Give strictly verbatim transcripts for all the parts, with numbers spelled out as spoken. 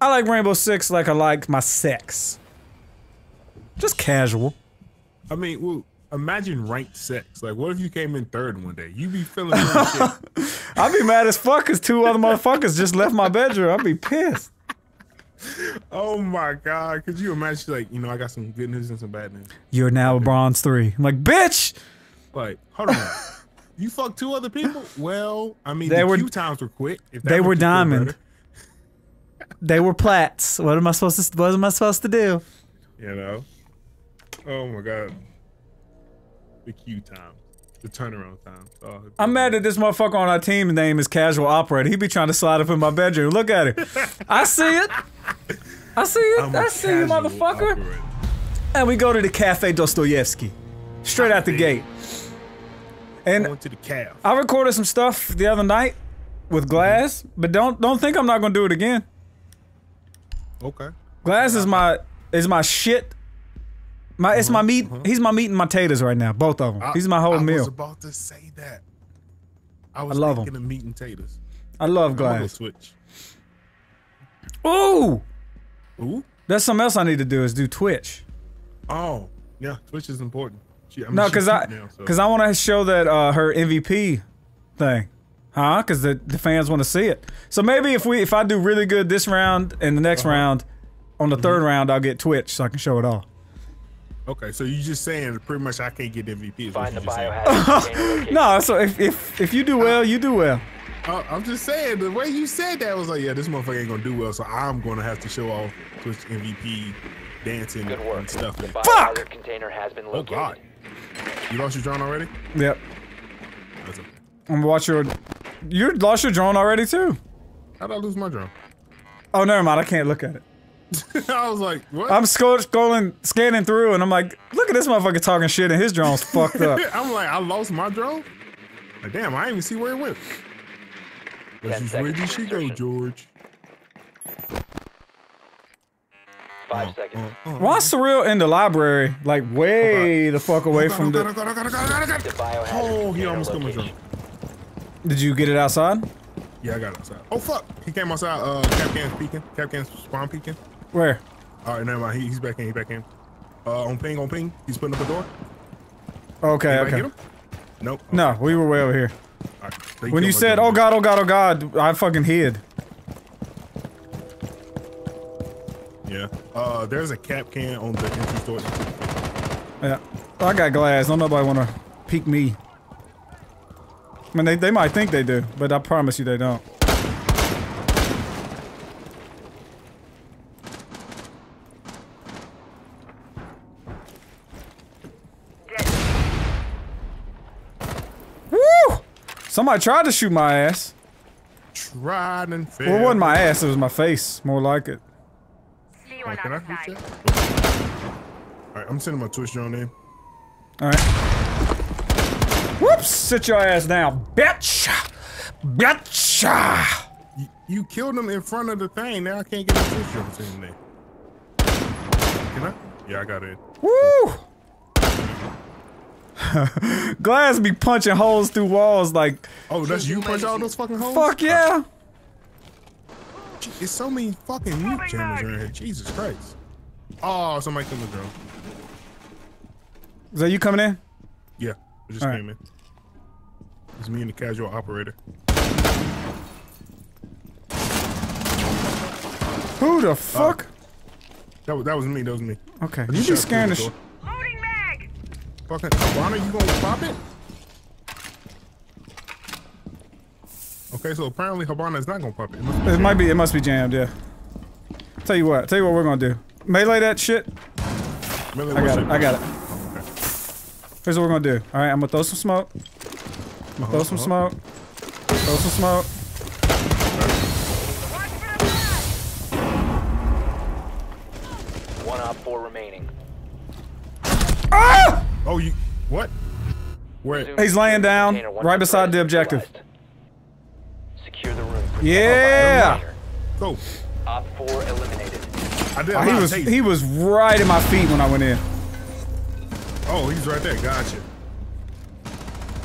I like Rainbow Six like I like my sex. Just casual. I mean, well, imagine ranked sex. Like, what if you came in third one day? You be feeling shit. I'd be mad as fuck because two other motherfuckers just left my bedroom. I'd be pissed. Oh my God. Could you imagine, like, you know, I got some good news and some bad news. You're now a bronze three. I'm like, bitch! Like, hold on. You fucked two other people? Well, I mean, they the were, few times were quick. If that they were diamond. They were plats. What am I supposed to What am I supposed to do? You know? Oh my God. The queue time. The turnaround time. Oh, I'm mad that this motherfucker on our team name is Casual Operator. He be trying to slide up in my bedroom. Look at it. I see it. I see it. I'm I see you, motherfucker. Operator. And we go to the Cafe Dostoevsky. Straight out the gate. And I, to the calf. I recorded some stuff the other night with Glass, mm-hmm. but don't don't think I'm not gonna do it again. Okay. Glass is my is my shit. My uh-huh, it's my meat. Uh-huh. He's my meat and my taters right now. Both of them. I, he's my whole I meal. I was about to say that. I was I love thinking him. Of meat and taters. I love Glass. Switch. Ooh. Ooh. That's something else I need to do is do Twitch. Oh yeah, Twitch is important. She, I mean, no, cause I, now, so. cause I want to show that uh, her M V P thing, huh? Cause the the fans want to see it. So maybe if we if I do really good this round and the next uh-huh. round, on the mm-hmm. third round I'll get Twitch so I can show it all. Okay, so you just saying pretty much I can't get M V P. Find the biohazard. No, so if if if you do well, you do well. I, I'm just saying the way you said that was like, yeah, this motherfucker ain't gonna do well, so I'm gonna have to show off Twitch M V P dancing Good work. and stuff. The Fuck! Container has been located. Oh God. You lost your drone already? Yep. That's okay. I'm gonna watch your. You lost your drone already too. How did I lose my drone? Oh, never mind. I can't look at it. I was like, what? I'm sc scrolling, scanning through, and I'm like, look at this motherfucker talking shit, and his drone's fucked up. I'm like, I lost my drone? Like, damn, I didn't even see where it went. Where did she go, George? Five seconds. Why Surreal in the library, like way the fuck away from the... Oh, he almost got my drone. Did you get it outside? Yeah, I got it outside. Oh, fuck! He came outside, uh, Capcan's peeking. Capcan's spawn peeking. Where? Alright, never mind. He, he's back in, he's back in. Uh, on ping, on ping. He's putting up a door. Okay, Anybody okay. Him? Nope. Okay. No, we were way over here. Right, when you said, oh God, oh God, oh God, I fucking hid. Yeah. Uh, there's a Capcan on the entrance door. Yeah. I got Glass. Don't nobody want to peek me. I mean, they, they might think they do, but I promise you they don't. Somebody tried to shoot my ass. Tried and failed. Well, it wasn't my ass, it was my face. More like it. See you on outside. Alright, I'm sending my Twitch drone in. Alright. Whoops! Sit your ass down, bitch! Bitch! You, you killed him in front of the thing, now I can't get my Twitch drone in there. Can I? Yeah, I got it. Woo! Glass be punching holes through walls like. Oh, that's you punch all those fucking holes? Fuck yeah! Gee, there's so many fucking mute jammers around here. Jesus Christ. Oh, somebody killed the drone. Is that you coming in? Yeah, I just all came right. in. It's me and the Casual Operator. Who the fuck? Uh, that, was, that was me, that was me. Okay, you be scaring the shit. Fucking Hibana, you gonna pop it? Okay, so apparently Hibana is not gonna pop it. It must be, it might be, it must be jammed, yeah. Tell you what, tell you what we're gonna do. Melee that shit. Melee I got shit, it, I got it. Oh, okay. Here's what we're gonna do. Alright, I'm gonna throw some smoke. I'm gonna throw uh -huh. some smoke. Throw some smoke. One op four remaining. Ah! Oh, you what? Where? He's laying down right beside the objective. Secure the room. Yeah. Go. Op four eliminated. I did. Oh, he was he was right at my feet when I went in. Oh, he's right there. Gotcha.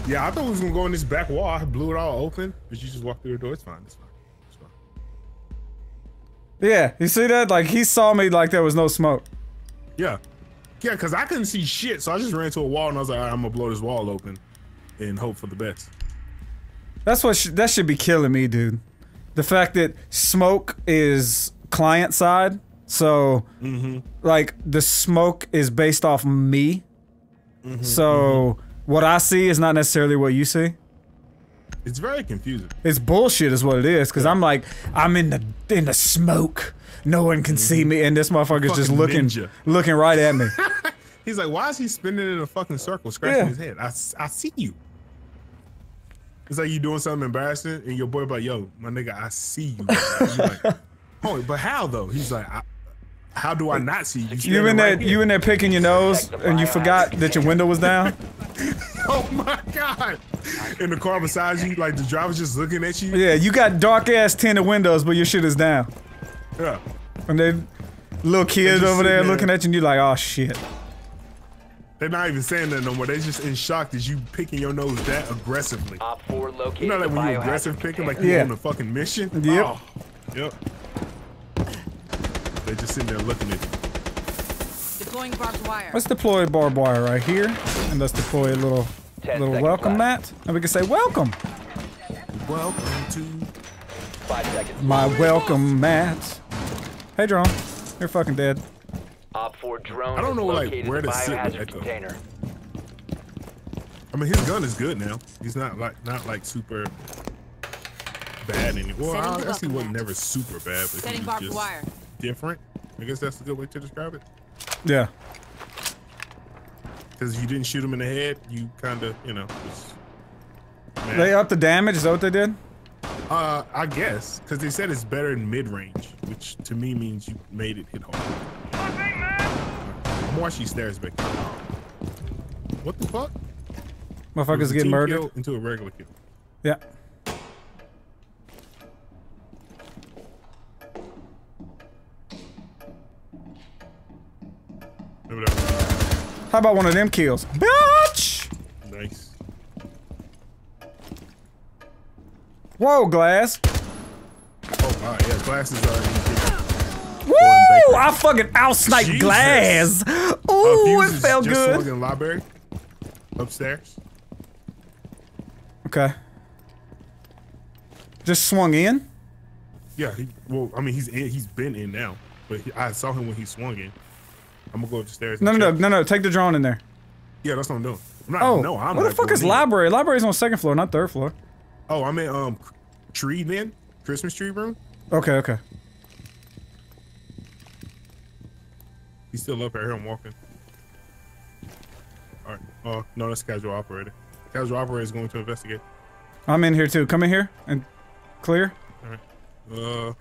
Yeah, I thought we was gonna go in this back wall. I blew it all open, but you just walked through the door. It's fine. It's fine. It's fine. Yeah, you see that? Like, he saw me like there was no smoke. Yeah. Yeah, because I couldn't see shit, so I just ran to a wall and I was like, all right, I'm gonna blow this wall open and hope for the best. That's what sh that should be killing me, dude. The fact that smoke is client side, so mm-hmm. like the smoke is based off me. Mm-hmm, so mm-hmm. what I see is not necessarily what you see. It's very confusing. It's bullshit is what it is, because yeah. I'm like, I'm in the in the smoke. No one can mm-hmm. see me, and this motherfucker's fucking just looking ninja. looking right at me. He's like, why is he spinning in a fucking circle, scratching yeah. his head? I, I see you. It's like you doing something embarrassing, and your boy like, yo, my nigga, I see you. Like, oh, but how though? He's like, I, how do I not see you? You in right there, you in there picking your nose, and you forgot that your window was down. Oh my god! In the car beside you, like the driver's just looking at you. Yeah, you got dark ass tinted windows, but your shit is down. Yeah. And they little kids over there looking at you, and you're like, oh shit. They're not even saying that no more. They're just in shock that you picking your nose that aggressively. You know, like when you aggressive picking, like you're on a fucking mission. Yep. Oh. Yep. They're just sitting there looking at you. Deploying barbed wire. Let's deploy barbed wire right here, and let's deploy a little, little welcome mat, and we can say welcome. Welcome to five seconds. My welcome mat. Hey, drone. You're fucking dead. Op four drone. I don't know like where to sit with that container. I mean, his gun is good now. He's not like not like super bad anymore. Well, I guess he was never super bad, but he was just wire. different. I guess that's a good way to describe it. Yeah. Because you didn't shoot him in the head, you kind of, you know. Just, they upped the damage. Is that what they did? Uh, I guess, because they said it's better in mid-range, which to me means you made it hit hard. More she stares back. What the fuck? Motherfuckers getting murdered into a regular kill. Yeah. How about one of them kills, bitch? Nice. Whoa, Glass. Oh, wow, yeah, Glass is already getting... Woo! I fucking outsniped Glass. Ooh, uh, it felt just good. Oregon library upstairs. Okay. Just swung in. Yeah. He, well, I mean, he's in, he's been in now, but he, I saw him when he swung in. I'm gonna go upstairs. No, no, no, no, no. Take the drone in there. Yeah, that's what I'm doing. I'm not, oh, no, I'm what the fuck is library? Library's on second floor, not third floor. Oh, I'm in um tree then, Christmas tree room. Okay, okay. He's still up here. I'm walking. All right. Oh no, that's casual operator. Casual operator is going to investigate. I'm in here too. Come in here and clear. All right. Uh.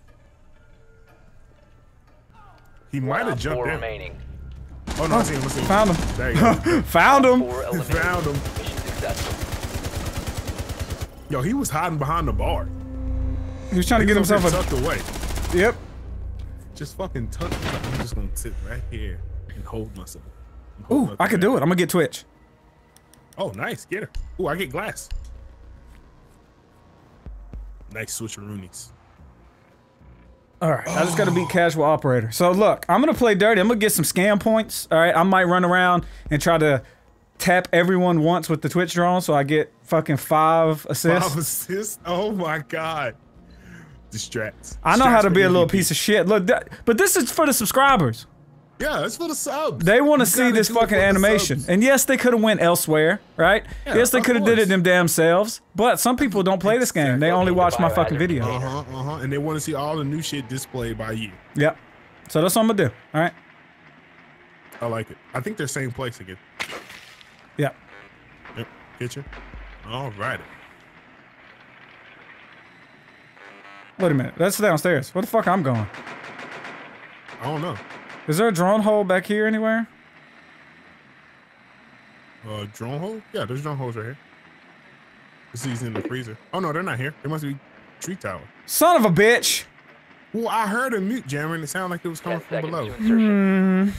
He might have jumped in. Remaining. Oh no, oh, I see him, I see him. Found him. There you go. Found him. Found him. Yo, he was hiding behind the bar. He was trying he to get himself tucked away. Yep. Just fucking tucked. I'm just gonna sit right here and hold myself. And hold Ooh, myself I can do it. I'm gonna get Twitch. Oh, nice. Get her. Ooh, I get Glass. Nice switcheroonies. All right, oh. I just gotta beat casual operator. So look, I'm gonna play dirty. I'm gonna get some scam points. All right, I might run around and try to tap everyone once with the Twitch drone, so I get fucking five assists. Five assists? Oh my god! Distracts. I know how to be a little piece of shit. Look, that, but this is for the subscribers. Yeah, it's for the subs. They want to see this fucking animation. And yes, they could have went elsewhere, right? Yeah, yes, they could have did it them damn selves. But some people don't play this game. They only watch my fucking video. Uh huh. Uh huh. And they want to see all the new shit displayed by you. Yep. So that's what I'm gonna do. All right. I like it. I think they're same place again. Yep. Yep. Kitchen. All right. Wait a minute. That's downstairs. Where the fuck I'm going? I don't know. Is there a drone hole back here anywhere? Uh, drone hole? Yeah, there's drone holes right here. This is in the freezer. Oh no, they're not here. It must be tree tower. Son of a bitch! Well, I heard a mute jammer and it sounded like it was coming from below. Mm.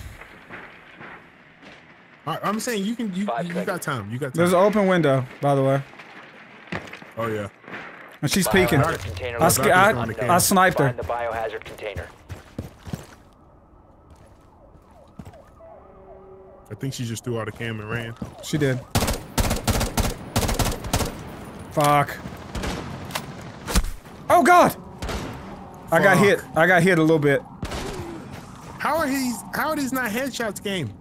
All right, I'm saying you can. You, you got time. You got time. There's an open window, by the way. Oh yeah. And she's peeking. I, I, I sniped her. Find the biohazard container. I think she just threw out a cam and ran. She did. Fuck. Oh God! Fuck. I got hit. I got hit a little bit. How are these? How are these not headshots, game?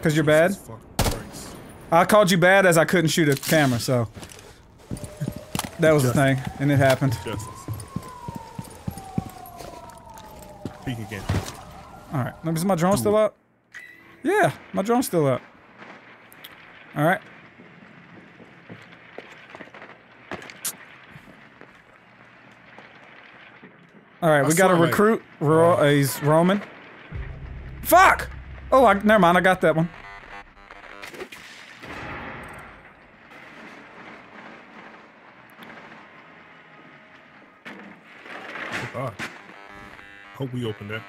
Cause you're bad. I called you bad as I couldn't shoot a camera, so that was Justice. the thing, and it happened. Justice. Peek again. All right. Is my drone Ooh. still up? Yeah, my drone's still up. All right. All right, I we got a recruit. Like, Ro uh, he's roaming. Fuck! Oh, I, never mind. I got that one. God. Hope we opened that.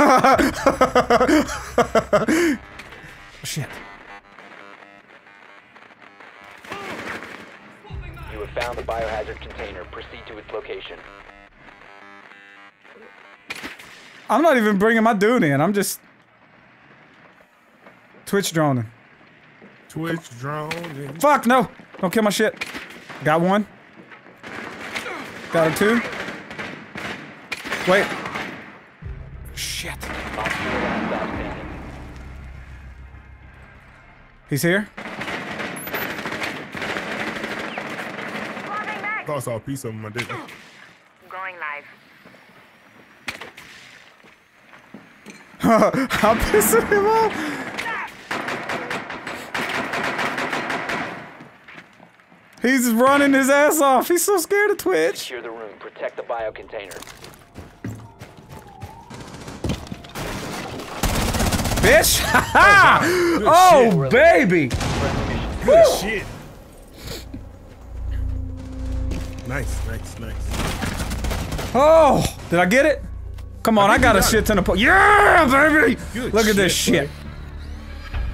Oh, shit. You have found the biohazard container. Proceed to its location. I'm not even bringing my dude in. I'm just Twitch droning. Twitch droning. Fuck no! Don't kill my shit. Got one. Got a two. Wait. Shit. He's here. I thought I saw a piece of him. I didn't. Going live. I'm pissing him off. He's running his ass off. He's so scared of Twitch. Secure the room. Protect the bio container. Bitch! Ha oh, wow. Oh shit, baby! Really. Good Woo. shit. Nice, nice, nice. Oh, did I get it? Come on, I, I got a got shit ton of po- Yeah, baby! Good Look at shit, this shit. Buddy.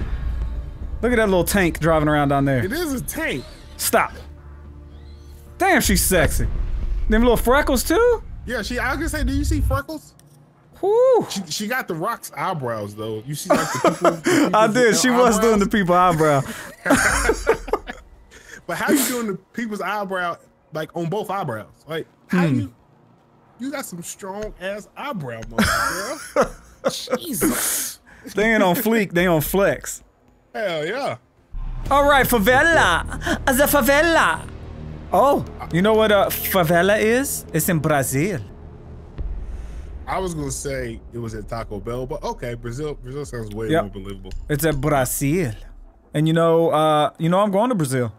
Look at that little tank driving around down there. It is a tank. Stop. Damn, she's sexy. Them little freckles, too? Yeah, she- I was gonna say, do you see freckles? Whoo! She, she got the Rock's eyebrows, though. You see, like, the people- the people I did, she eyebrows? was doing the people's eyebrow. But how you doing the people's eyebrow, like, on both eyebrows? Like, how hmm. you- You got some strong ass eyebrow muscles, girl. Jesus. They ain't on fleek, they on flex. Hell yeah. Alright, favela. The favela. Oh, you know what a favela is? It's in Brazil. I was gonna say it was at Taco Bell, but okay, Brazil Brazil sounds way yep. more believable. It's at Brazil. And you know, uh, you know I'm going to Brazil.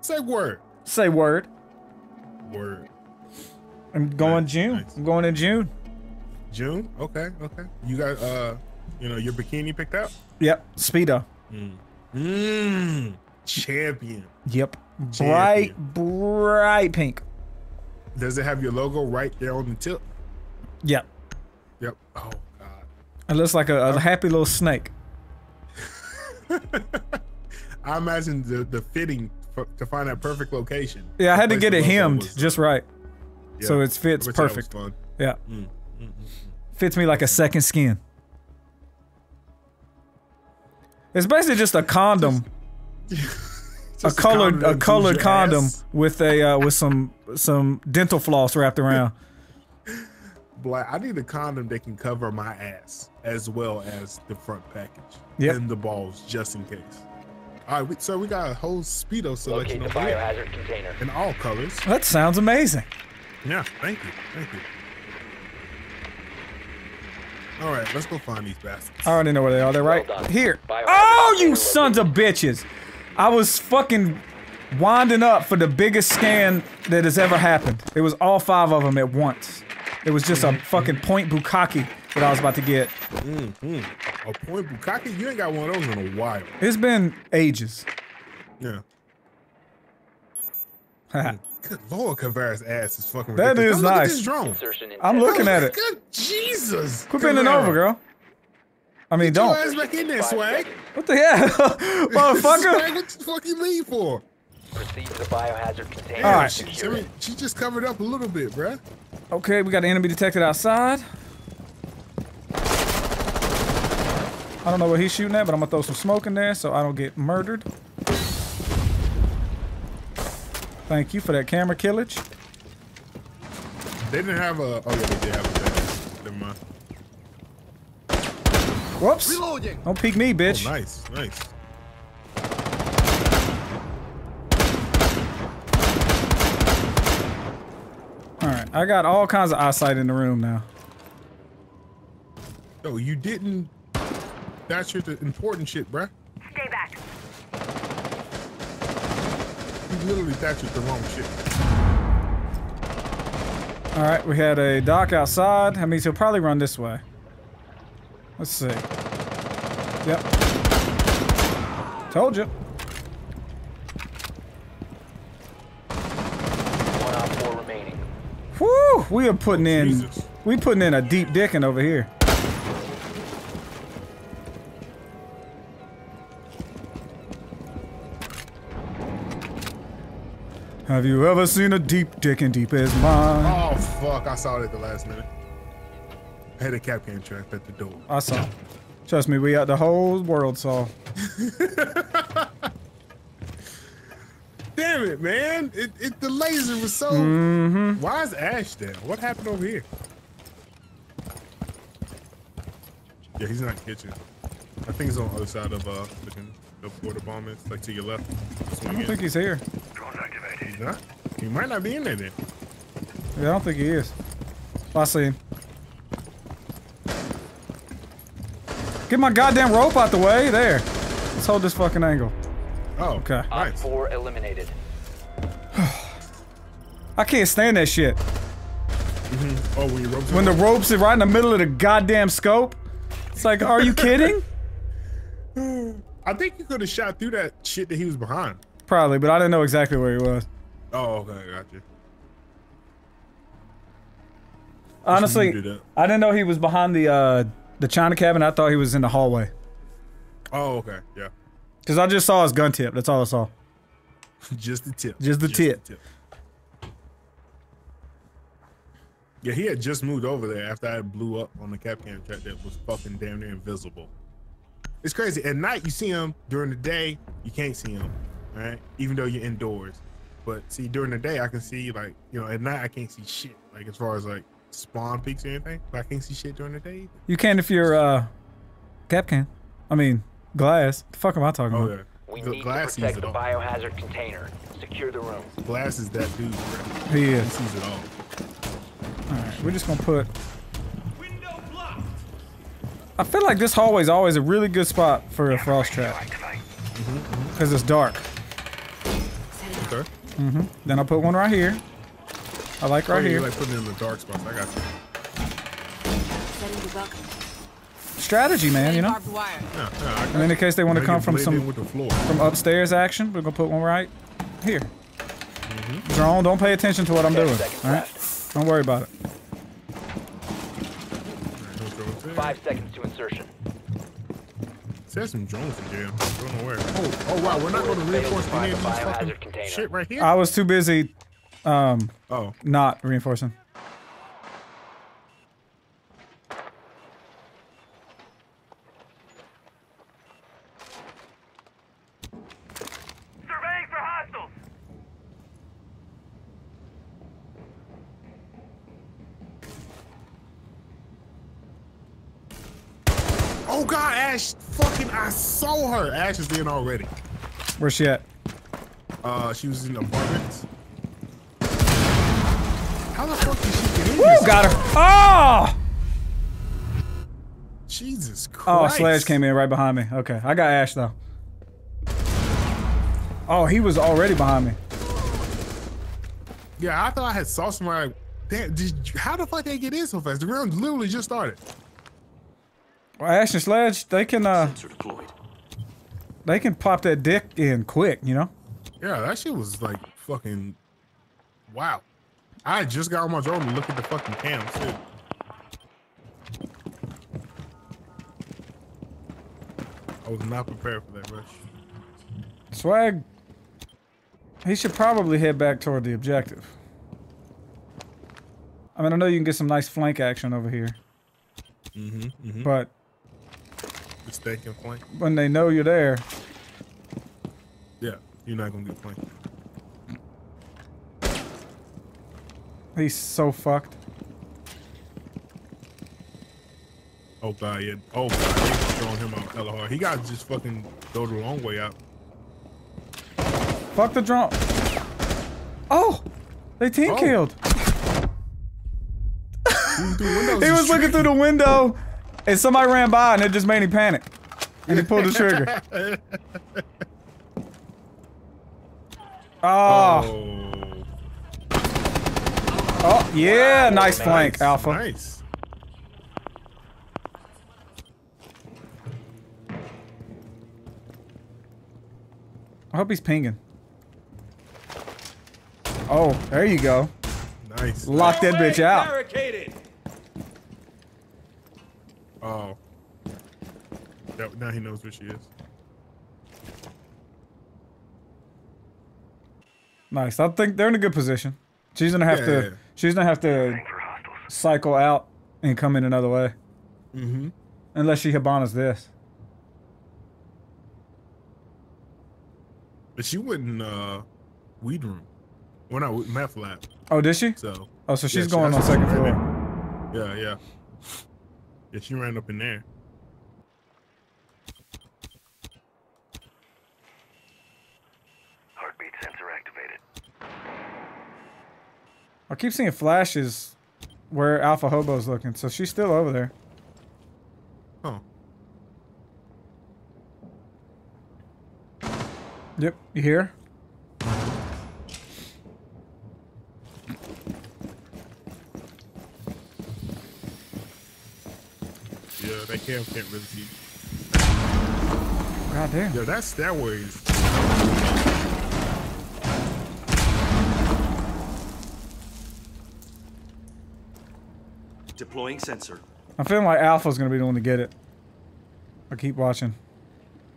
Say word. Say word. Word. I'm going nice, June. Nice. I'm going in June. June? Okay, okay. You got, uh, you know, your bikini picked out? Yep. Speedo. Mmm. Mm. Champion. Yep. Champion. Bright, bright pink. Does it have your logo right there on the tip? Yep. Yep. Oh, God. It looks like a, a happy little snake. I imagine the, the fitting for, to find that perfect location. Yeah, I had to get it hemmed just right. Yeah. So it fits perfect. Yeah. Mm. Mm-hmm. Fits me like a second skin. It's basically just a condom. Just, just a colored a, condom a colored condom ass. with a uh, with some some dental floss wrapped around. Black, I need a condom that can cover my ass as well as the front package. Yep. And the balls just in case. All right, we, so we got a whole Speedo selection of biohazard container in all colors. That sounds amazing. Yeah, thank you, thank you. All right, let's go find these bastards. I already know where they are. They're right well here. Biohazard oh, you sons of bitches! I was fucking winding up for the biggest scan that has ever happened. It was all five of them at once. It was just mm-hmm. a fucking point bukkake that I was about to get. Mm-hmm. A point bukkake? You ain't got one of those in a while. It's been ages. Yeah. mm. Good lord, Kavara's ass is fucking ridiculous. That is Come nice. Look at this drone. I'm looking at it. Good Jesus. Quit bending over, girl. I mean, Get don't. Your ass back in there, swag. What the hell? Motherfucker. Swag, what the fuck you leave for? Proceed to the biohazard container. All right. She, I mean, she just covered up a little bit, bruh. Okay, we got an enemy detected outside. I don't know what he's shooting at, but I'm gonna throw some smoke in there so I don't get murdered. Thank you for that camera killage. They didn't have a. Oh, yeah, they did have a bag. Never mind. Whoops. Reloading. Don't peek me, bitch. Oh, nice, nice. Alright, I got all kinds of eyesight in the room now. Oh, you didn't. That's your important shit, bruh. Stay back. You literally thatched the wrong shit. Alright, we had a dock outside. That means he'll probably run this way. Let's see. Yep. Told you. One out four remaining. Whew! We are putting oh, in Jesus. we putting in a deep dickin' over here. Have you ever seen a deep dickin' deep as mine? Oh fuck, I saw it at the last minute. I had a cap can trap at the door. I saw. Trust me, we out the whole world saw. Damn it, man. It, it the laser was so mm-hmm. Why is Ash there? What happened over here? Yeah, he's not in the kitchen. I think he's on the other side of uh looking up where the bomb is, like to your left. Swing I don't in. think he's here. He's not. He might not be in there then. Yeah, I don't think he is. Well, I see him. Get my goddamn rope out the way. There. Let's hold this fucking angle. Oh, okay. Nice. Four eliminated. I can't stand that shit. Mm-hmm. Oh, when your rope's when the rope's right in the middle of the goddamn scope. It's like, are you kidding? I think you could have shot through that shit that he was behind. Probably, but I didn't know exactly where he was. Oh, okay, I got you. Honestly, you I didn't know he was behind the uh, the China cabin. I thought he was in the hallway. Oh, okay, yeah. Because I just saw his gun tip. That's all I saw. Just the tip. Just the just tip. The tip. Yeah, he had just moved over there after I blew up on the cap cam track that was fucking damn near invisible. It's crazy. At night, you see him. During the day, you can't see him. Right? Even though you're indoors. But see, during the day, I can see, like, you know, at night, I can't see shit. Like, as far as, like, spawn peaks or anything. But I can't see shit during the day either. You can if you're, uh, Capcan. I mean, Glass. What the fuck am I talking oh, about? Yeah. We the need Glass to protect the biohazard container. Secure the room. Glass is that dude, bro. He is. He sees it all. Alright, we're just gonna put... Window blocked. I feel like this hallway's always a really good spot for a frost trap. Because it's dark. Okay. Mm-hmm. Then I put one right here. I like right oh, here. Like putting in the dark spots. I got you. Strategy, man. You know. Yeah, yeah, and in the case they want to come from some with the floor. from upstairs action, we're gonna put one right here. Mm-hmm. Drone, don't pay attention to what I'm doing. All right. Don't worry about it. Five seconds to insertion. There's some drones in jail. I don't know where. Oh, oh wow, we're not going to reinforce any of these fucking container. shit right here. I was too busy, um, oh, not reinforcing. Surveying for hostiles. Oh God, Ash. Fucking, I saw her. Ash is in already. Where's she at? Uh, she was in the apartment. How the fuck did she get in? Woo, got her. Oh! Jesus Christ. Oh, Sledge came in right behind me. Okay, I got Ash though. Oh, he was already behind me. Yeah, I thought I had saw somebody. Damn, did you, how the fuck did they get in so fast? The round literally just started. Well, Ash and Sledge, they can, uh, they can pop that dick in quick, you know? Yeah, that shit was, like, fucking, wow. I just got on my drone to look at the fucking cams, too. I was not prepared for that rush. Swag. He should probably head back toward the objective. I mean, I know you can get some nice flank action over here. Mm-hmm, mm-hmm. But... Just they can flank. When they know you're there... Yeah, you're not gonna get flanked. He's so fucked. Oh, God, yeah. Oh, God, he's throwing him out hella hard. He got to just fucking go the long way out. Fuck the drone. Oh, they team oh. killed. He was looking through the window and somebody ran by and it just made him panic. And he pulled the trigger. Oh. Oh, yeah, wow, nice flank, nice. Alpha. Nice. I hope he's pinging. Oh, there you go. Nice. Lock that bitch out. Oh. Yep, now he knows where she is. Nice. I think they're in a good position. She's gonna have yeah. to. She's gonna have to cycle out and come in another way. Mm-hmm. Unless she Hibana's this. But she went in uh, weed room. Well, not meth lab. Oh, did she? So. Oh, so she's yeah, going she, on second floor. Yeah, yeah. Yeah, she ran up in there. Heartbeat sensor activated. I keep seeing flashes where Alpha Hobo's looking, so she's still over there. Huh. Yep, you hear? Yeah, that cam can't really see. God damn. Yeah, that stairway is... Deploying sensor. I'm feeling like Alpha's gonna be the one to get it. I keep watching.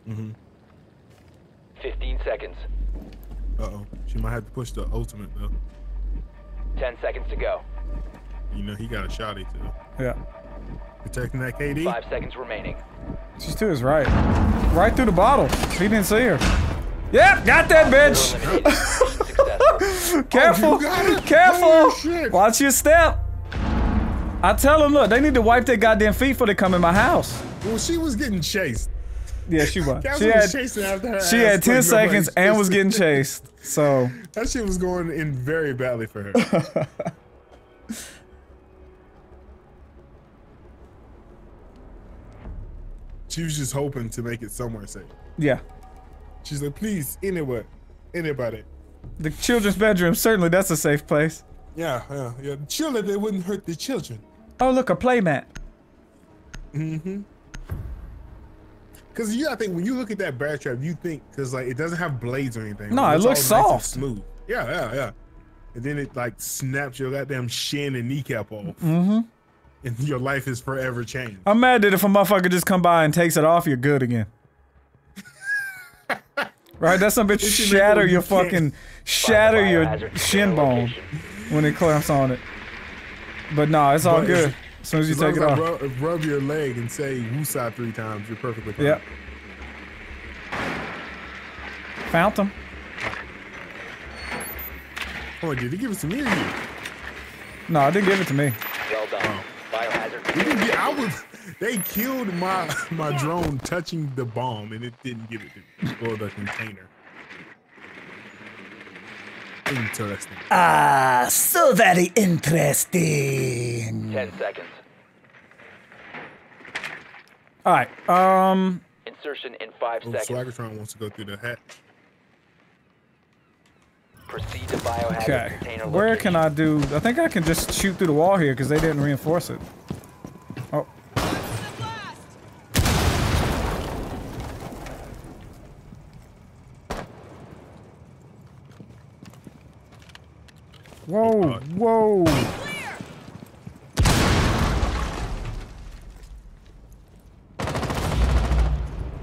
Mm-hmm. fifteen seconds. Uh-oh. She might have to push the ultimate, though. ten seconds to go. You know, he got a shotty, too. Yeah. Protecting that K D. Five seconds remaining. She's to his right. Right through the bottle. He didn't see her. Yep, got that bitch! Careful! Oh, careful! Watch your step! I tell him, look, they need to wipe their goddamn feet before they come in my house. Well, she was getting chased. Yeah, she was. She had, was after her she had ten seconds and was getting chased. So that shit was going in very badly for her. She was just hoping to make it somewhere safe. Yeah. She's like, please, anywhere, anybody. The children's bedroom, certainly that's a safe place. Yeah, yeah, yeah. The children, they wouldn't hurt the children. Oh, look, a playmat. Mm-hmm. Cause you gotta think when you look at that bear trap, you think cause like it doesn't have blades or anything. No, it's it looks soft, nice and smooth. Yeah, yeah, yeah. And then it like snaps your goddamn shin and kneecap off. Mm-hmm. And your life is forever changed. I'm mad that if a motherfucker just come by and takes it off, you're good again. Right? That's some bitch shatter your fucking shatter your shin bone when it clamps on it. But nah, it's all but good. It's As soon as you as take it off. Rub, rub your leg and say woosah three times, you're perfectly fine. Yep. Found him. Oh, did he give it to me or you? No, I didn't give it to me. Well done. Oh. Biohazard. Didn't, I was, they killed my, my drone touching the bomb and it didn't give it to me. Or the container. Interesting. Ah, so very interesting. Ten seconds. All right. Um. Insertion in five oh, seconds. Slaggertron wants to go through the hatch. Proceed to biohazard okay. container. Where location. Can I do? I think I can just shoot through the wall here because they didn't reinforce it. Oh. Whoa, uh, whoa.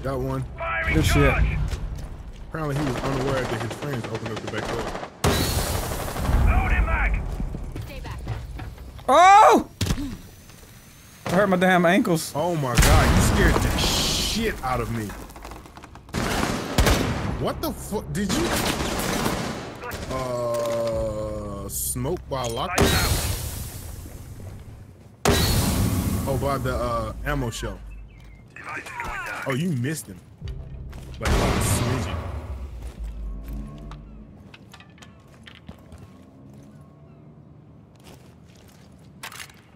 Got one. Good shit. Apparently he was unaware that his friends opened up the back door. Load him back. Stay back. Oh! I hurt my damn ankles. Oh my god, you scared the shit out of me. What the fuck? Did you? Uh, smoke by locked out. Oh, by the uh, ammo shell. Oh, you missed him. Like, like a smidgen.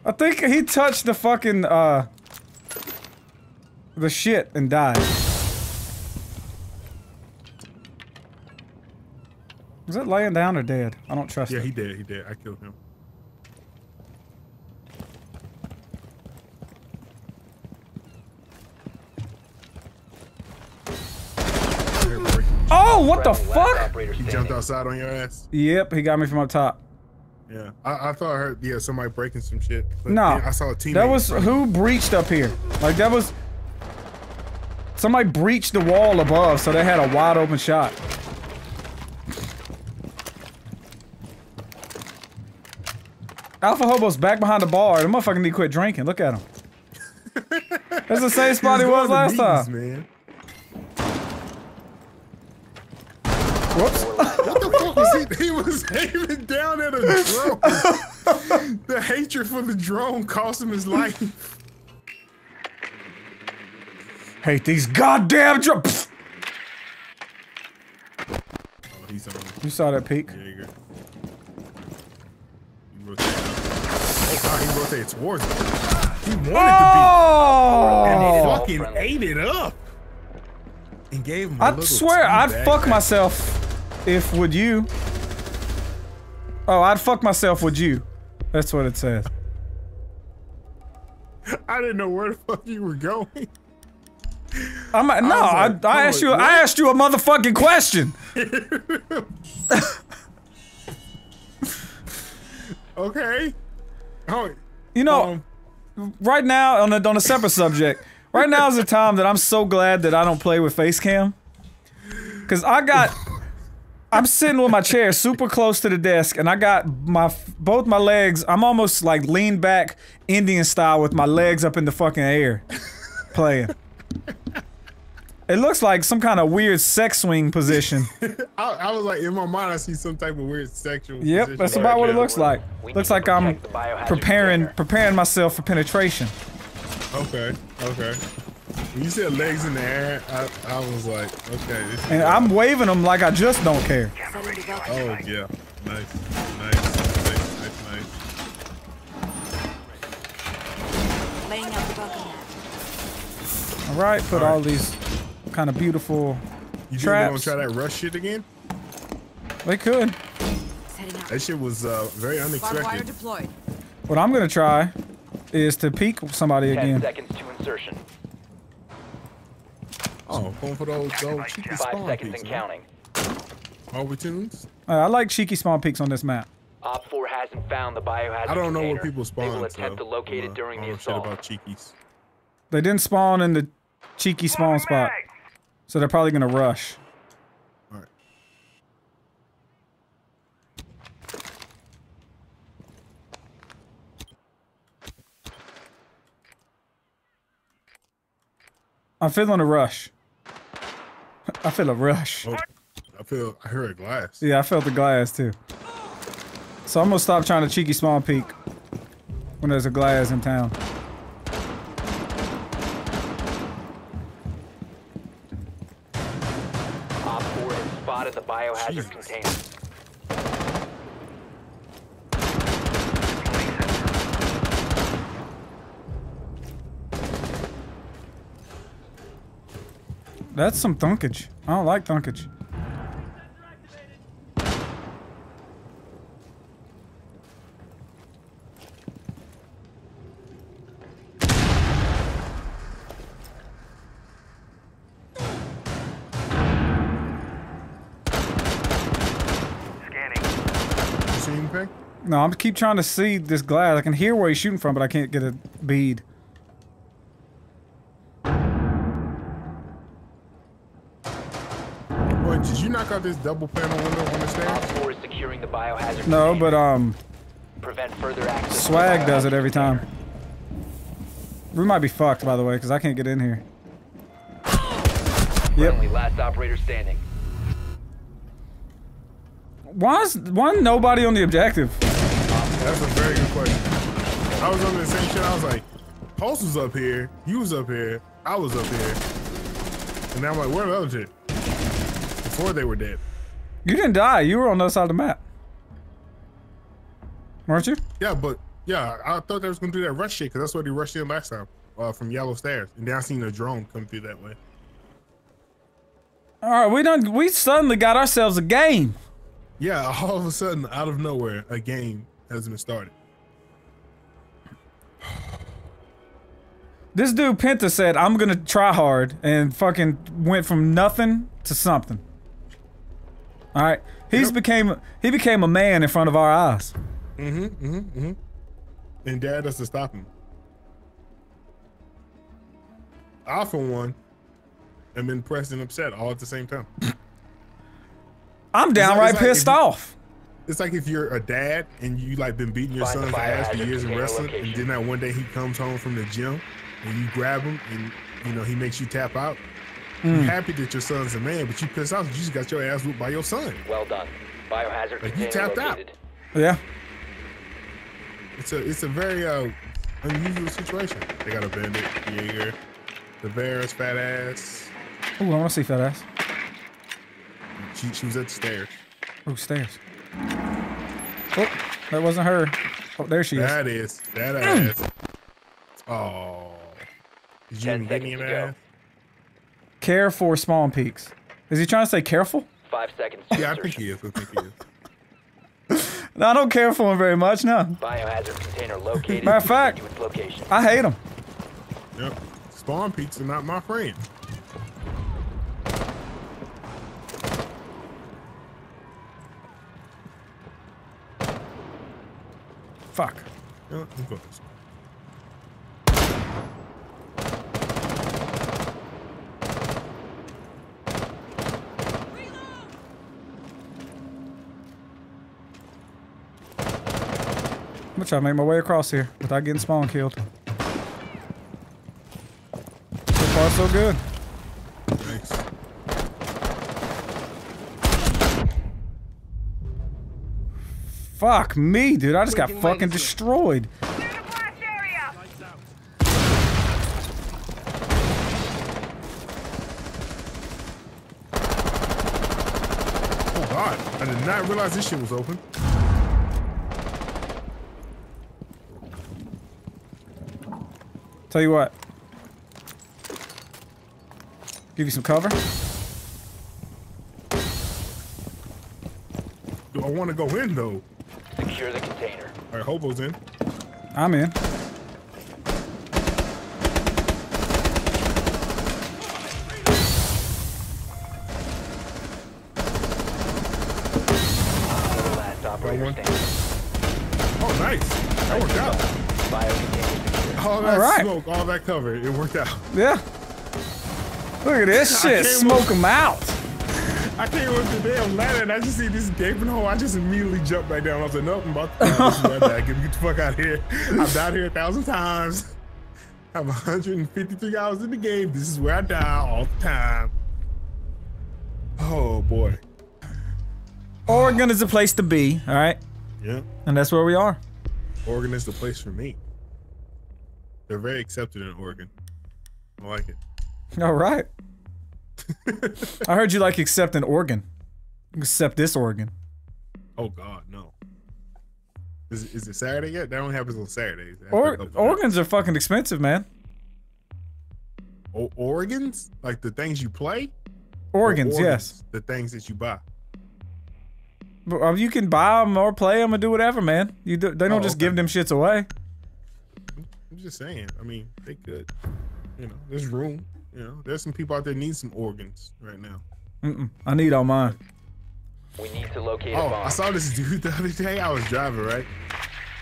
I think he touched the fucking, uh... the shit and died. Was it laying down or dead? I don't trust him. Yeah, he dead, he dead. I killed him. Oh, what the fuck? He jumped outside on your ass? Yep, he got me from up top. Yeah, I, I thought I heard yeah, somebody breaking some shit. No, yeah, I saw a teammate. That was who breached up here. Like, that was... Somebody breached the wall above, so they had a wide open shot. Alpha Hobo's back behind the bar. The motherfucker need to quit drinking. Look at him. That's the same spot he was last time. Man. Whoops. What the fuck was he? He was aiming down at a drone. The hatred for the drone cost him his life. Hate these goddamn drones. Oh, he's on. You saw that peak? Jaeger. He rotated. Oh god, he rotated towards me. He wanted oh! to be. And he fucking ate it up. And gave him a I swear I'd fuck back. myself. If would you? Oh, I'd fuck myself with you. That's what it says. I didn't know where the fuck you were going. I'm no, I, like, I, I asked you. What? I asked you a motherfucking question. Okay. Oh, you know, um, right now on a on a separate subject. Right now is the time that I'm so glad that I don't play with face cam. Cause I got. I'm sitting with my chair super close to the desk, and I got my both my legs. I'm almost like leaned back Indian style with my legs up in the fucking air, playing. It looks like some kind of weird sex swing position. I, I was like, in my mind, I see some type of weird sexual. Yep, position. That's about what it looks like. Looks like I'm preparing preparing myself for penetration. Okay. Okay. When you said legs in the air, I, I was like, okay. This is and I'm awesome. Waving them like I just don't care. Oh, yeah. Nice. Nice. Nice. Nice. Nice. All right. Put all, right. all these kind of beautiful you traps. You want to try that rush shit again? They could. That shit was uh, very unexpected. What I'm going to try is to peek somebody again. ten seconds to insertion. Oh, going for those, those cheeky spawn peaks, counting. Are we tunes? Uh, I like cheeky spawn peaks on this map. Op four hasn't found the biohazard. I don't know where people spawn. They will attempt to locate it during the assault. About cheekies. They didn't spawn in the cheeky spawn spot, so they're probably gonna rush. All right. I'm feeling a rush. I feel a rush. Oh, I feel, I heard a glass. Yeah, I felt the glass too. So I'm gonna stop trying to cheeky small peek when there's a glass in town. Op four has spotted the biohazard container. That's some thunkage. I don't like thunkage. Scanning. You see anything? No, I'm keep trying to see this glass. I can hear where he's shooting from, but I can't get a bead. Sledge, did you knock out this double panel window on the stage? Securing the biohazard. No, but um, prevent further access. Swag does it every time. We might be fucked, by the way, because I can't get in here. Yep. Friendly, last operator standing. Why is why nobody on the objective? That's a very good question. I was on the same shit. I was like, Pulse was up here, you was up here, I was up here, and now I'm like, where the other shit? Before they were dead. You didn't die. You were on the other side of the map, weren't you? Yeah, but yeah, I thought they was gonna do that rush shit because that's what they rushed in last time uh, from yellow stairs, and then I seen a drone come through that way. All right, we done. We suddenly got ourselves a game. Yeah, all of a sudden, out of nowhere, a game has been started. This dude Penta said, "I'm gonna try hard," and fucking went from nothing to something. All right, he's yep. became he became a man in front of our eyes. Mm-hmm. Mm-hmm. Mm-hmm. And dared us to stop him. I, for one, am impressed and upset all at the same time. I'm downright like, pissed like you, off. It's like if you're a dad and you like been beating your Find son's ass for years in wrestling, location. and then that one day he comes home from the gym and you grab him and you know he makes you tap out. Mm. You're happy that your son's a man, but you pissed off. You just got your ass whooped by your son. Well done. Biohazard. Like you tapped located. out. Yeah. It's a it's a very uh, unusual situation. They got a bandit, Jaeger, the bear's fat ass. Oh, I want to see fat ass. She, she was at the stairs. Oh, stairs. Oh, that wasn't her. Oh, there she is. That is. That ass. Oh. Did you even get me in that ass? Care for spawn peaks. Is he trying to say careful? Five seconds. Yeah, I think he is. I think he is. No, I don't care for him very much, no. Biohazard container located. Matter of fact, I hate him. Yep. Spawn peaks are not my friend. Fuck. Yeah, I'm gonna try to make my way across here without getting spawn killed. So far, so good. Thanks. Fuck me, dude. I just got fucking destroyed. Oh god, I did not realize this shit was open. Tell you what. Give you some cover. Do I want to go in though? Secure the container. Alright, Hobo's in. I'm in. Oh, nice. That worked out. All that all right. smoke, all that cover, it worked out. Yeah. Look at this shit. Smoke them out. I came up the damn ladder and I just see this gaping hole. I just immediately jumped back down. I was like, nope, I'm about to right back. Get the fuck out of here. I've died here a thousand times. I'm one hundred fifty-three hours in the game. This is where I die all the time. Oh boy. Oregon is the place to be, all right? Yeah. And that's where we are. Oregon is the place for me. They're very accepted in Oregon. I like it. All right. I heard you like accept an organ. Accept this organ. Oh god, no. Is, is it Saturday yet? That only happens on Saturdays. Or organs are fucking expensive, man. O organs? Like the things you play? Organs, or organs, yes. The things that you buy. But you can buy them or play them or do whatever, man. You do, they don't oh, just okay. give them shits away. I'm just saying. I mean, they could. You know, there's room. You know, there's some people out there need some organs right now. Mm-mm. I need all mine. We need to locate oh, a bomb. I saw this dude the other day. I was driving, right?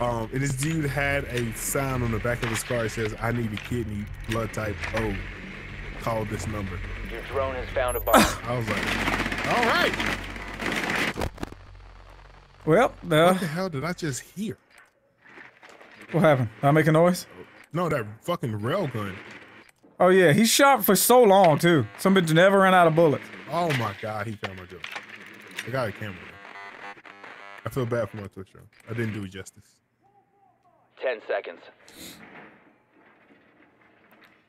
Um, and this dude had a sign on the back of his car that says, "I need a kidney, blood type O. Call this number." Your drone has found a bomb. I was like, All right. Well, uh, what the hell did I just hear? What happened? Did I make a noise? No, that fucking railgun. Oh yeah, he shot for so long too. Some bitch never ran out of bullets. Oh my god, he camera joke. I got a camera. I feel bad for my Twitch show. I didn't do it justice. Ten seconds.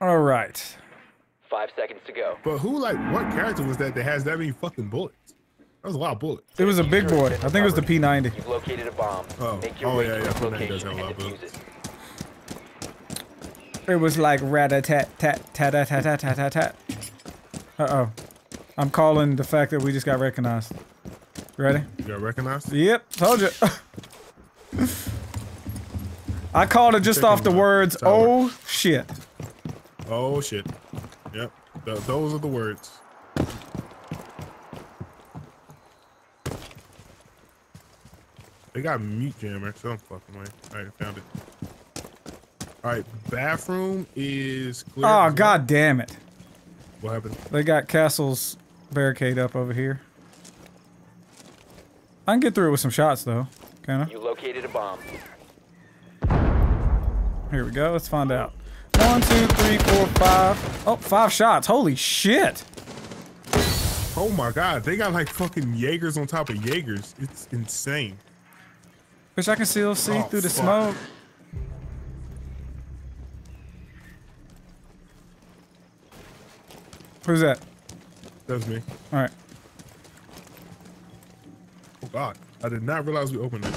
All right. Five seconds to go. But who, like, what character was that that has that many fucking bullets? That was a lot of bullets. It was a big boy. I think it was the P ninety. You've located a bomb. Oh, oh yeah, yeah. P ninety does have a lot of bullets. It was like rat-a-tat-tat-tat-tat-tat-tat-tat. Uh-oh. I'm calling the fact that we just got recognized. Ready? You got recognized? Yep. Told you. I called it just off the words, oh, shit. Oh, shit. Yep. Th those are the words. They got meat jammer, so I'm fucking way. All right, found it. All right, bathroom is clear. Oh, god damn it. What happened? They got Castle's barricade up over here. I can get through it with some shots, though. Can I? You located a bomb. Here we go. Let's find out. One, two, three, four, five. Oh, five shots. Holy shit. Oh, my god. They got, like, fucking Jaegers on top of Jaegers. It's insane. Wish I can still see oh, through the fuck. smoke. Who's that? That was me. All right. Oh god, I did not realize we opened it.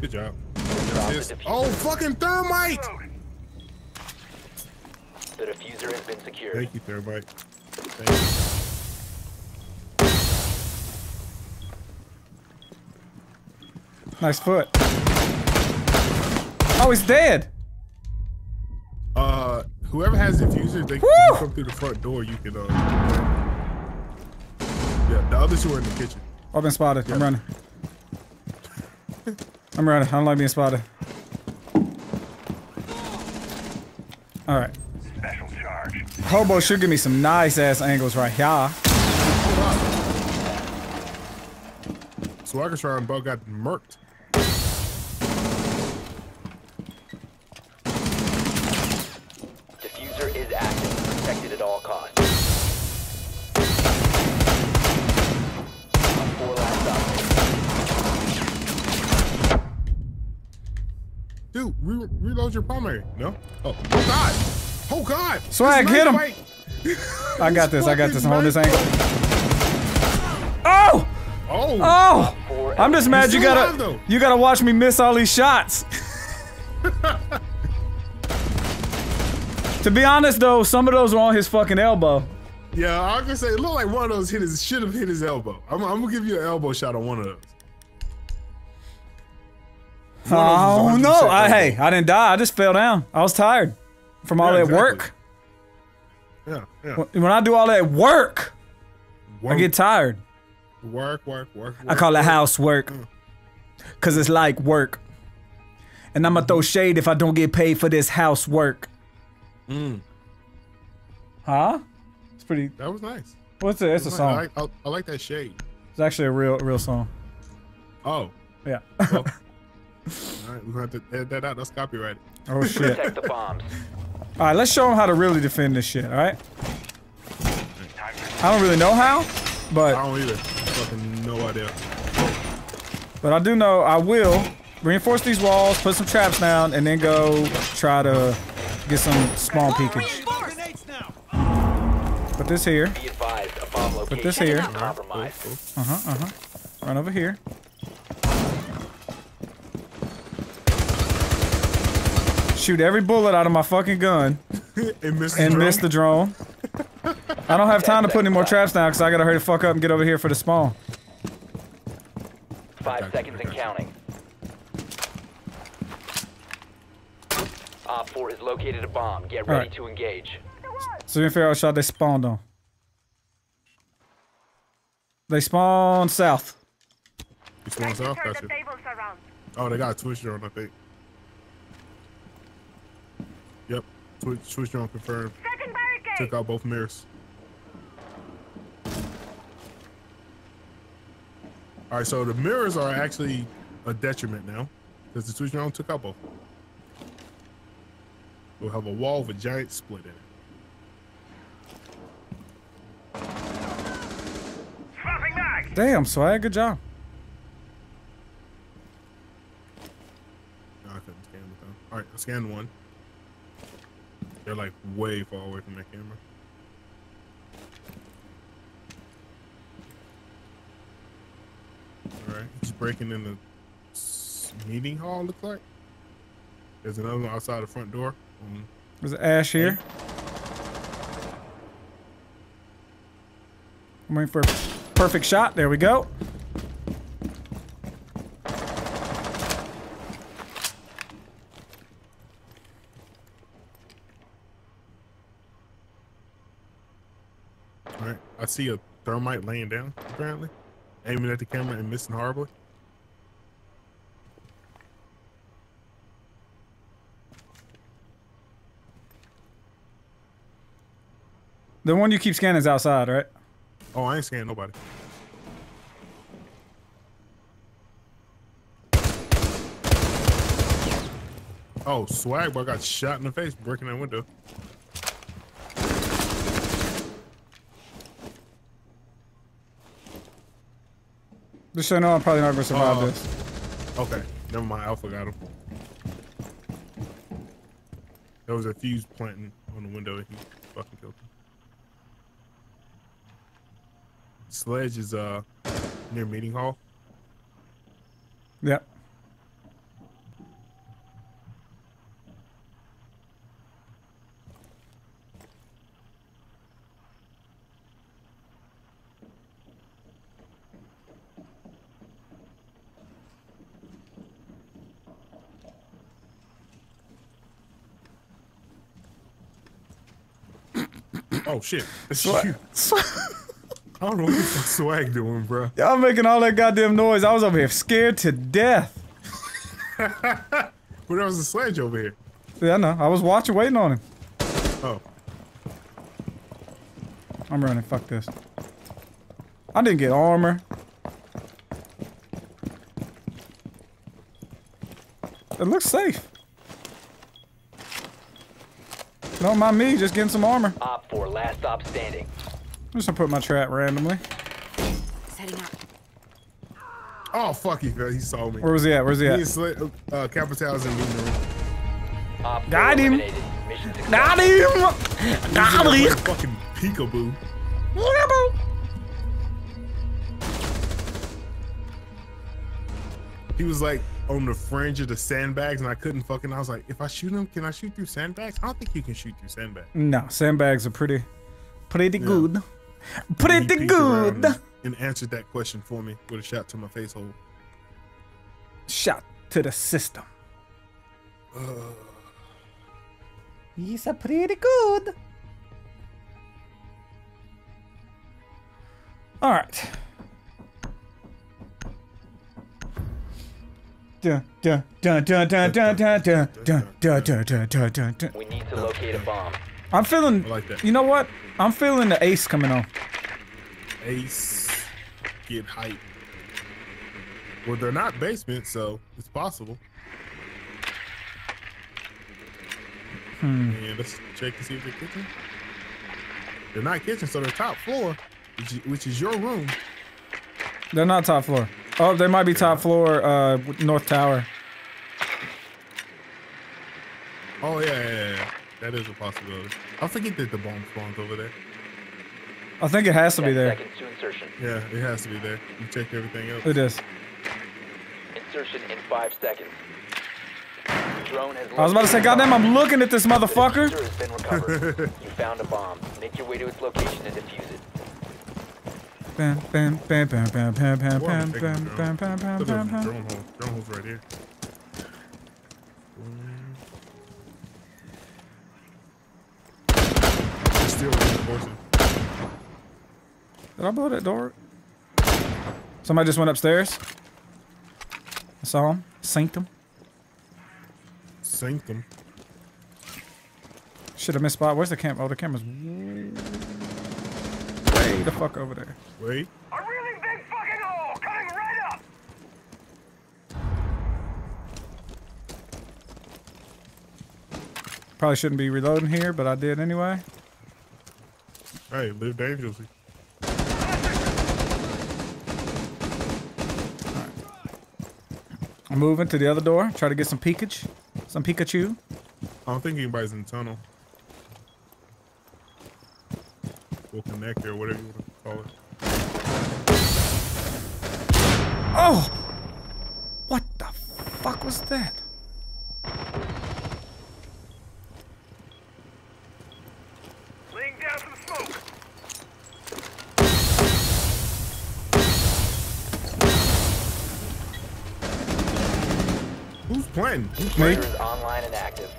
Good job. Oh fucking Thermite! The diffuser has been secured. Thank you, Thermite. Thank you. Nice foot. Oh, he's dead. Uh, whoever has the diffuser, they can come through the front door. You can, uh, yeah, the others who are in the kitchen. I've been spotted. Yeah. I'm running. I'm running. I don't like being spotted. All right. Special charge. Hobo should give me some nice ass angles right here. So I can try and bug got murked. Diffuser is active, protected at all costs. Four last options. Dude, re reload your primary. No? Oh. Oh god! Oh god! Swag, hit him! I got this, I got this. I'm holding this angle. Oh! Oh! Oh! I'm just mad you gotta alive, you gotta watch me miss all these shots. To be honest though, some of those were on his fucking elbow. Yeah, I can say it looked like one of those hit his should have hit his elbow. I'm, I'm gonna give you an elbow shot on one of those. One oh of those no! I, hey, I didn't die. I just fell down. I was tired from all yeah, that exactly. work. Yeah, yeah. When I do all that work, work. I get tired. Work, work, work, work. I call it housework. Mm. Cause it's like work. And I'ma throw shade if I don't get paid for this housework. Mm. Huh? It's pretty. That was nice. What's it? It's that a nice. song. I like, I, I like that shade. It's actually a real, real song. Oh. Yeah. Well, all right, we're gonna have to edit that out. That's copyrighted. Oh shit. Protect the bombs. All right, let's show them how to really defend this shit. All right. I don't really know how, but I don't either. Fucking no idea. But I do know I will reinforce these walls, put some traps down, and then go try to get some spawn peekage. Put this here. Put this here. Uh-huh, uh-huh. Run over here. Shoot every bullet out of my fucking gun. And miss and miss the drone. I don't have time to put any more traps down because I gotta hurry the fuck up and get over here for the spawn. Five seconds and counting. Op four has located a bomb. Get ready to engage. So you figure out what shot they spawned on. They spawned south. They spawned south? Gotcha. Oh, they got a Twitch drone, I think. Yep. Twitch drone confirmed. Took out both mirrors. All right, so the mirrors are actually a detriment now, because the switch round took out both. We'll have a wall with a giant split in it. Damn, Swag, good job. No, I couldn't scan with them. All right, I scanned one. They're like way far away from that camera. All right, he's breaking in the meeting hall, looks like. There's another one outside the front door. Um, There's Ash here. I'm waiting for a perfect shot. There we go. All right, I see a Thermite laying down, apparently. Aiming at the camera and missing horribly. The one you keep scanning is outside, right? Oh, I ain't scanning nobody. Oh, Swag Boy got shot in the face, breaking that window. Just so you know, I'm probably not gonna survive uh, this. Okay, never mind. Alpha got him. There was a fuse planting on the window and he fucking killed him. Sledge is uh near meeting hall. Yep. Oh shit! It's you. I don't know what the fuck Swag doing, bro. Y'all making all that goddamn noise. I was over here scared to death. But there was a Sledge over here. Yeah, I know. I was watching, waiting on him. Oh. I'm running. Fuck this. I didn't get armor. It looks safe. Don't mind me, just getting some armor. Op four, last stop standing. I'm just gonna put my trap randomly. Setting up. Oh fuck you, he saw me. Where was he at? Where's he at? He's uh, Capital's in the room. Got him! Got him! Got him! Fucking peekaboo. He was like on the fringe of the sandbags, and I couldn't fucking. I was like, if I shoot him, can I shoot through sandbags? I don't think you can shoot through sandbags. No, sandbags are pretty, pretty yeah. good. Pretty good. And, and answered that question for me with a shot to my face hole. Shot to the system. Uh, He's a pretty good. All right. We need to locate a bomb. I'm feeling, I like that. You know what? I'm feeling the Ace coming on. Ace, get hype. Well, they're not basement, so it's possible. Hmm. And let's check to see if they're kitchen. They're not kitchen, so they're top floor, which is, which is your room. They're not top floor. Oh, they might be top floor, uh, north tower. Oh, yeah, yeah, yeah. That is a possibility. I forget that the bomb spawns over there. I think it has to be there. Yeah, it has to be there. You check everything else. It is. Insertion in five seconds. Drone has I was about to say, goddamn, I'm looking at this motherfucker. You found a bomb. Make your way to its location and defuse it. Bam, bam, bam, bam, bam, bam, bam, bam, bam, bam, bam, bam, bam, bam. Drone hole. Drone hole's right here. It's still reinforcing. Did I blow that door? Somebody just went upstairs. I saw him. Sanctum. Sanctum. Should have missed spot. Where's the camera? Oh, the camera's way the fuck over there. Wait. A really big fucking hole coming right Probably shouldn't be reloading here, but I did anyway. Hey, live dangerously. All right. I'm moving to the other door. Try to get some Pikachu. Some Pikachu. I don't think anybody's in the tunnel. We'll connect there, whatever you want to call it. Oh! What the fuck was that? Laying down some smoke. Who's playing? Who's playing? Is online and active.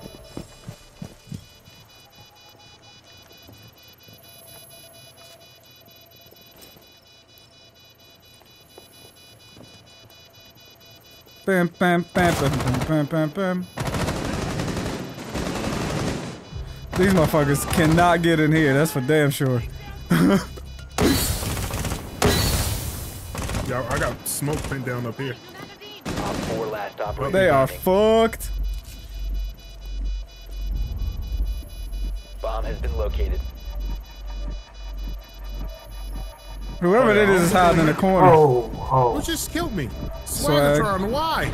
Bam, bam, bam, bam, bam, bam, bam. These motherfuckers cannot get in here. That's for damn sure. Yo, I got smoke pinned down up here. They are fucked. Bomb has been located. Whoever it is is hiding in the corner. Oh, oh. Who just killed me? Swagatron, why?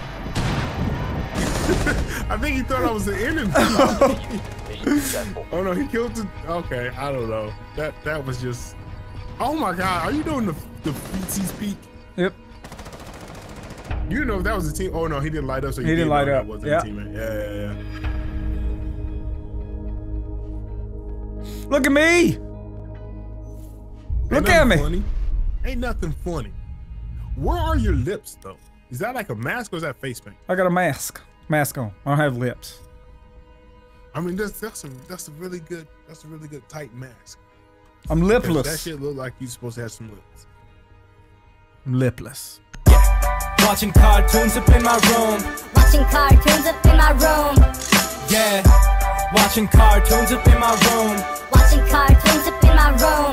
I think he thought I was the enemy. Oh no, he killed the. Okay, I don't know. That that was just. Oh my God, are you doing the the feetsies peak? Yep. You know that was a team. Oh no, he didn't light up. So you he didn't light up. Wasn't yep. a teammate. Yeah, yeah, yeah. Look at me. Look at me. Funny. Ain't nothing funny. Where are your lips though? Is that like a mask or is that face paint? I got a mask. Mask on. I don't have lips. I mean that's that's a that's a really good that's a really good tight mask. I'm lipless. That shit look like you supposed to have some lips. I'm lipless. Yeah. Watching cartoons up in my room. Watching cartoons up in my room. Yeah. Watching cartoons up in my room. Watching cartoons up in my room.